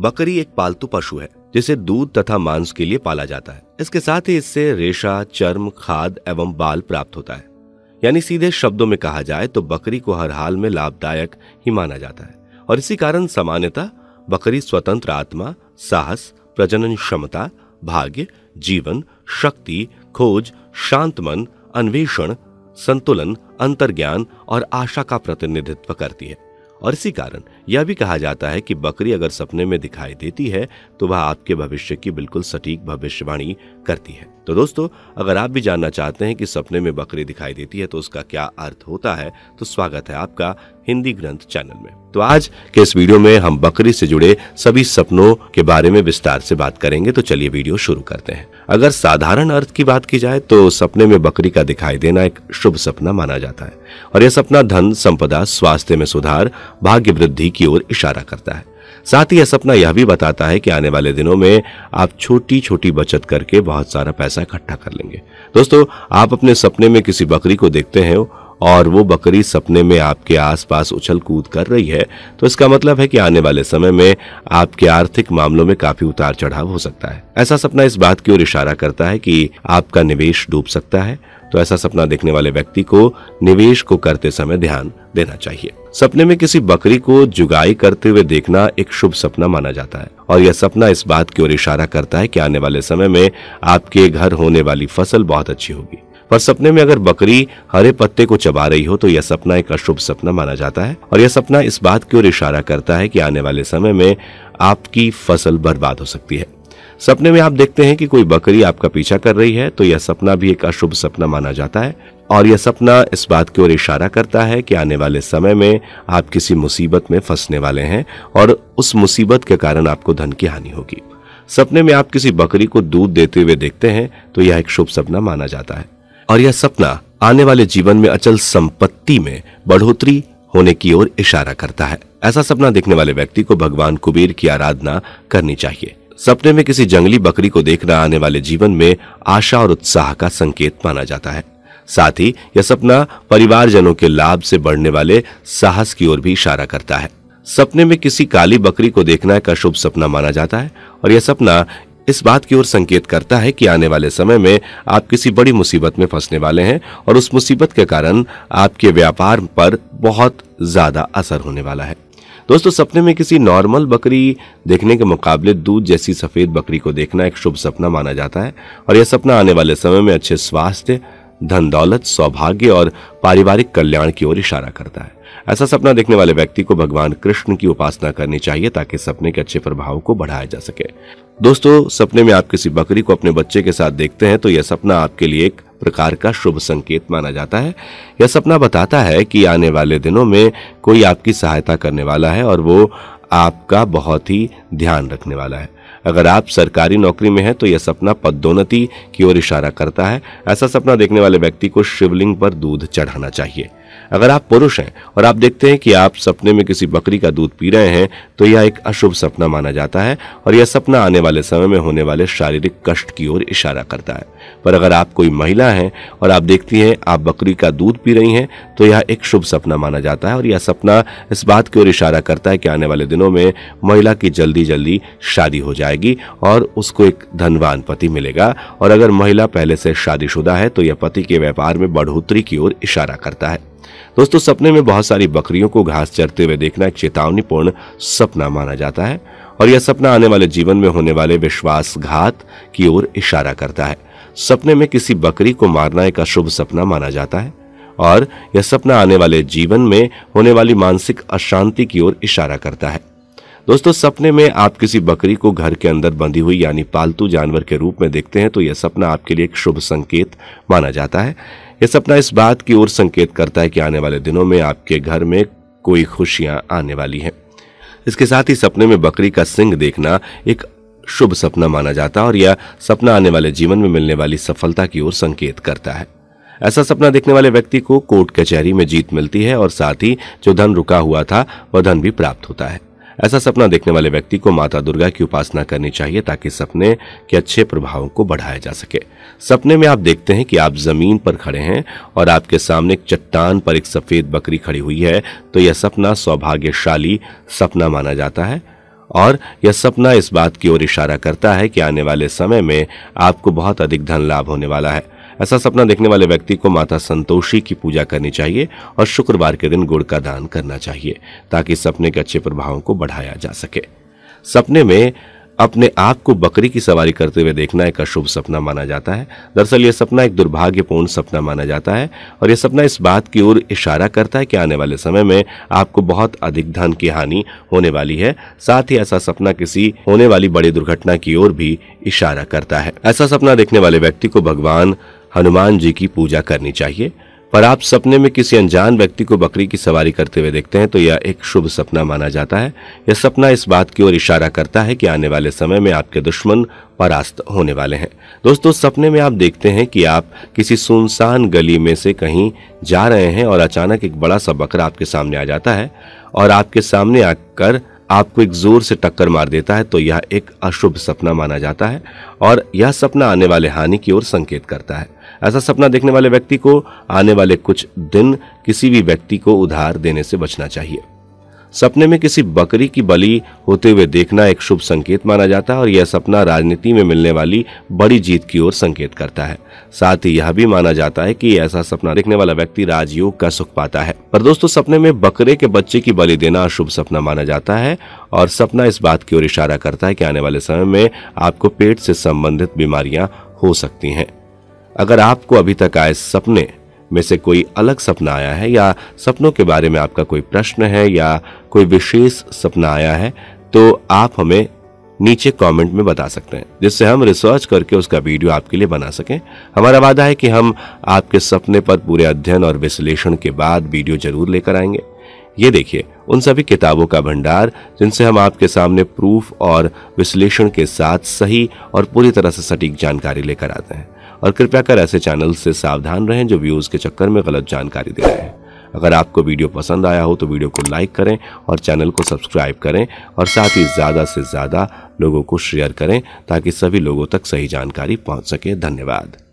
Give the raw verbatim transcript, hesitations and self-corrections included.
बकरी एक पालतू पशु है जिसे दूध तथा मांस के लिए पाला जाता है। इसके साथ ही इससे रेशा, चर्म, खाद एवं बाल प्राप्त होता है। यानी सीधे शब्दों में कहा जाए तो बकरी को हर हाल में लाभदायक ही माना जाता है और इसी कारण सामान्यतः बकरी स्वतंत्र आत्मा, साहस, प्रजनन क्षमता, भाग्य, जीवन, शक्ति, खोज, शांत मन, अन्वेषण, संतुलन, अंतर्ज्ञान और आशा का प्रतिनिधित्व करती है। और इसी कारण यह भी कहा जाता है कि बकरी अगर सपने में दिखाई देती है तो वह आपके भविष्य की बिल्कुल सटीक भविष्यवाणी करती है। तो दोस्तों, अगर आप भी जानना चाहते हैं कि सपने में बकरी दिखाई देती है तो उसका क्या अर्थ होता है, तो स्वागत है आपका हिंदी ग्रंथ चैनल में। तो आज के इस वीडियो में हम बकरी से जुड़े सभी सपनों के बारे में विस्तार से बात करेंगे। तो चलिए वीडियो शुरू करते हैं। अगर साधारण अर्थ की बात की जाए तो सपने में बकरी का दिखाई देना एक शुभ सपना माना जाता है और यह सपना धन, संपदा, स्वास्थ्य में सुधार, भाग्य वृद्धि की ओर इशारा करता है। साथ ही यह सपना यह भी बताता है कि आने वाले दिनों में आप छोटी छोटी बचत करके बहुत सारा पैसा इकट्ठा कर लेंगे। दोस्तों, आप अपने सपने में किसी बकरी को देखते हैं और वो बकरी सपने में आपके आसपास उछल कूद कर रही है तो इसका मतलब है कि आने वाले समय में आपके आर्थिक मामलों में काफी उतार चढ़ाव हो सकता है। ऐसा सपना इस बात की ओर इशारा करता है कि आपका निवेश डूब सकता है, तो ऐसा सपना देखने वाले व्यक्ति को निवेश को करते समय ध्यान देना चाहिए। सपने में किसी बकरी को जुगाई करते हुए देखना एक शुभ सपना माना जाता है और यह सपना इस बात की ओर इशारा करता है कि आने वाले समय में आपके घर होने वाली फसल बहुत अच्छी होगी। पर सपने में अगर बकरी हरे पत्ते को चबा रही हो तो यह सपना एक अशुभ सपना माना जाता है और यह सपना इस बात की ओर इशारा करता है कि आने वाले समय में आपकी फसल बर्बाद हो सकती है। सपने में आप देखते हैं कि कोई बकरी आपका पीछा कर रही है तो यह सपना भी एक अशुभ सपना माना जाता है और यह सपना इस बात की ओर इशारा करता है कि आने वाले समय में आप किसी मुसीबत में फंसने वाले हैं और उस मुसीबत के कारण आपको धन की हानि होगी। सपने में आप किसी बकरी को दूध देते हुए देखते हैं तो यह एक शुभ सपना माना जाता है और यह सपना आने वाले जीवन में अचल संपत्ति में बढ़ोतरी होने की ओर इशारा करता है। ऐसा सपना देखने वाले व्यक्ति को भगवान कुबेर की आराधना करनी चाहिए। सपने में किसी जंगली बकरी को देखना आने वाले जीवन में आशा और उत्साह का संकेत माना जाता है। साथ ही यह सपना परिवारजनों के लाभ से बढ़ने वाले साहस की ओर भी इशारा करता है। सपने में किसी काली बकरी को देखना एक अशुभ सपना माना जाता है और यह सपना इस बात की ओर संकेत करता है कि आने वाले समय में आप किसी बड़ी मुसीबत में फंसने वाले हैं और उस मुसीबत के कारण आपके व्यापार पर बहुत ज्यादा असर होने वाला है। दोस्तों, सपने में किसी नॉर्मल बकरी देखने के मुकाबले दूध जैसी सफेद बकरी को देखना एक शुभ सपना माना जाता है और यह सपना आने वाले समय में अच्छे स्वास्थ्य, धन दौलत, सौभाग्य और पारिवारिक कल्याण की ओर इशारा करता है। ऐसा सपना देखने वाले व्यक्ति को भगवान कृष्ण की उपासना करनी चाहिए ताकि सपने के अच्छे प्रभाव को बढ़ाया जा सके। दोस्तों, सपने में आप किसी बकरी को अपने बच्चे के साथ देखते हैं तो यह सपना आपके लिए एक प्रकार का शुभ संकेत माना जाता है। यह सपना बताता है कि आने वाले दिनों में कोई आपकी सहायता करने वाला है और वो आपका बहुत ही ध्यान रखने वाला है। अगर आप सरकारी नौकरी में हैं तो यह सपना पदोन्नति की ओर इशारा करता है। ऐसा सपना देखने वाले व्यक्ति को शिवलिंग पर दूध चढ़ाना चाहिए। अगर आप पुरुष हैं और आप देखते हैं कि आप सपने में किसी बकरी का दूध पी रहे हैं तो यह एक अशुभ सपना माना जाता है और यह सपना आने वाले समय में होने वाले शारीरिक कष्ट की ओर इशारा करता है। पर अगर आप कोई महिला हैं और आप देखती हैं आप बकरी का दूध पी रही हैं तो यह एक शुभ सपना माना जाता है और यह सपना इस बात की ओर इशारा करता है कि आने वाले दिनों में महिला की जल्दी जल्दी शादी हो जाएगी और उसको एक धनवान पति मिलेगा। और अगर महिला पहले से शादीशुदा है तो यह पति के व्यापार में बढ़ोतरी की ओर इशारा करता है। दोस्तों, सपने में बहुत सारी बकरियों को घास चरते हुए देखना एक चेतावनीपूर्ण सपना माना जाता है और यह सपना आने वाले जीवन में होने वाले विश्वासघात की ओर इशारा करता है। सपने में किसी बकरी को मारना एक अशुभ सपना माना जाता है और यह सपना आने वाले जीवन में होने वाली मानसिक अशांति की ओर इशारा करता है। दोस्तों, सपने में आप किसी बकरी को घर के अंदर बंधी हुई यानी पालतू जानवर के रूप में देखते हैं तो यह सपना आपके लिए एक शुभ संकेत माना जाता है। यह सपना इस बात की ओर संकेत करता है कि आने वाले दिनों में आपके घर में कोई खुशियां आने वाली हैं। इसके साथ ही सपने में बकरी का सिंग देखना एक शुभ सपना माना जाता है और यह सपना आने वाले जीवन में मिलने वाली सफलता की ओर संकेत करता है। ऐसा सपना देखने वाले व्यक्ति को कोर्ट कचहरी में जीत मिलती है और साथ ही जो धन रुका हुआ था वह धन भी प्राप्त होता है। ऐसा सपना देखने वाले व्यक्ति को माता दुर्गा की उपासना करनी चाहिए ताकि सपने के अच्छे प्रभावों को बढ़ाया जा सके। सपने में आप देखते हैं कि आप जमीन पर खड़े हैं और आपके सामने एक चट्टान पर एक सफेद बकरी खड़ी हुई है तो यह सपना सौभाग्यशाली सपना माना जाता है और यह सपना इस बात की ओर इशारा करता है कि आने वाले समय में आपको बहुत अधिक धन लाभ होने वाला है। ऐसा सपना देखने वाले व्यक्ति को माता संतोषी की पूजा करनी चाहिए और शुक्रवार के दिन गुड़ का दान करना चाहिए ताकि सपने के अच्छे प्रभावों को बढ़ाया जा सके। सपने में अपने आप को बकरी की सवारी करते हुए देखना एक अशुभ सपना माना जाता है। दरअसल यह सपना एक दुर्भाग्यपूर्ण सपना माना जाता है और यह सपना इस बात की ओर इशारा करता है कि आने वाले समय में आपको बहुत अधिक धन की हानि होने वाली है। साथ ही ऐसा सपना किसी होने वाली बड़ी दुर्घटना की ओर भी इशारा करता है। ऐसा सपना देखने वाले व्यक्ति को भगवान हनुमान जी की पूजा करनी चाहिए। पर आप सपने में किसी अनजान व्यक्ति को बकरी की सवारी करते हुए देखते हैं तो यह एक शुभ सपना माना जाता है। यह सपना इस बात की ओर इशारा करता है कि आने वाले समय में आपके दुश्मन परास्त होने वाले हैं। दोस्तों, सपने में आप देखते हैं कि आप किसी सुनसान गली में से कहीं जा रहे हैं और अचानक एक बड़ा सा बकरा आपके सामने आ जाता है और आपके सामने आकर आपको एक जोर से टक्कर मार देता है, तो यह एक अशुभ सपना माना जाता है और यह सपना आने वाले हानि की ओर संकेत करता है। ऐसा सपना देखने वाले व्यक्ति को आने वाले कुछ दिन किसी भी व्यक्ति को उधार देने से बचना चाहिए। सपने में किसी बकरी की बलि होते हुए देखना एक शुभ संकेत माना जाता है और यह सपना राजनीति में मिलने वाली बड़ी जीत की ओर संकेत करता है। साथ ही यह भी माना जाता है कि ऐसा सपना देखने वाला व्यक्ति राजयोग का सुख पाता है। पर दोस्तों, सपने में बकरे के बच्चे की बलि देना अशुभ सपना माना जाता है और सपना इस बात की ओर इशारा करता है कि आने वाले समय में आपको पेट से संबंधित बीमारियां हो सकती हैं। अगर आपको अभी तक आए सपने में से कोई अलग सपना आया है या सपनों के बारे में आपका कोई प्रश्न है या कोई विशेष सपना आया है तो आप हमें नीचे कमेंट में बता सकते हैं, जिससे हम रिसर्च करके उसका वीडियो आपके लिए बना सकें। हमारा वादा है कि हम आपके सपने पर पूरे अध्ययन और विश्लेषण के बाद वीडियो जरूर लेकर आएंगे। ये देखिए उन सभी किताबों का भंडार जिनसे हम आपके सामने प्रूफ और विश्लेषण के साथ सही और पूरी तरह से सटीक जानकारी लेकर आते हैं। और कृपया कर ऐसे चैनल से सावधान रहें जो व्यूज़ के चक्कर में गलत जानकारी दे रहे हैं। अगर आपको वीडियो पसंद आया हो तो वीडियो को लाइक करें और चैनल को सब्सक्राइब करें और साथ ही ज़्यादा से ज़्यादा लोगों को शेयर करें ताकि सभी लोगों तक सही जानकारी पहुंच सके। धन्यवाद।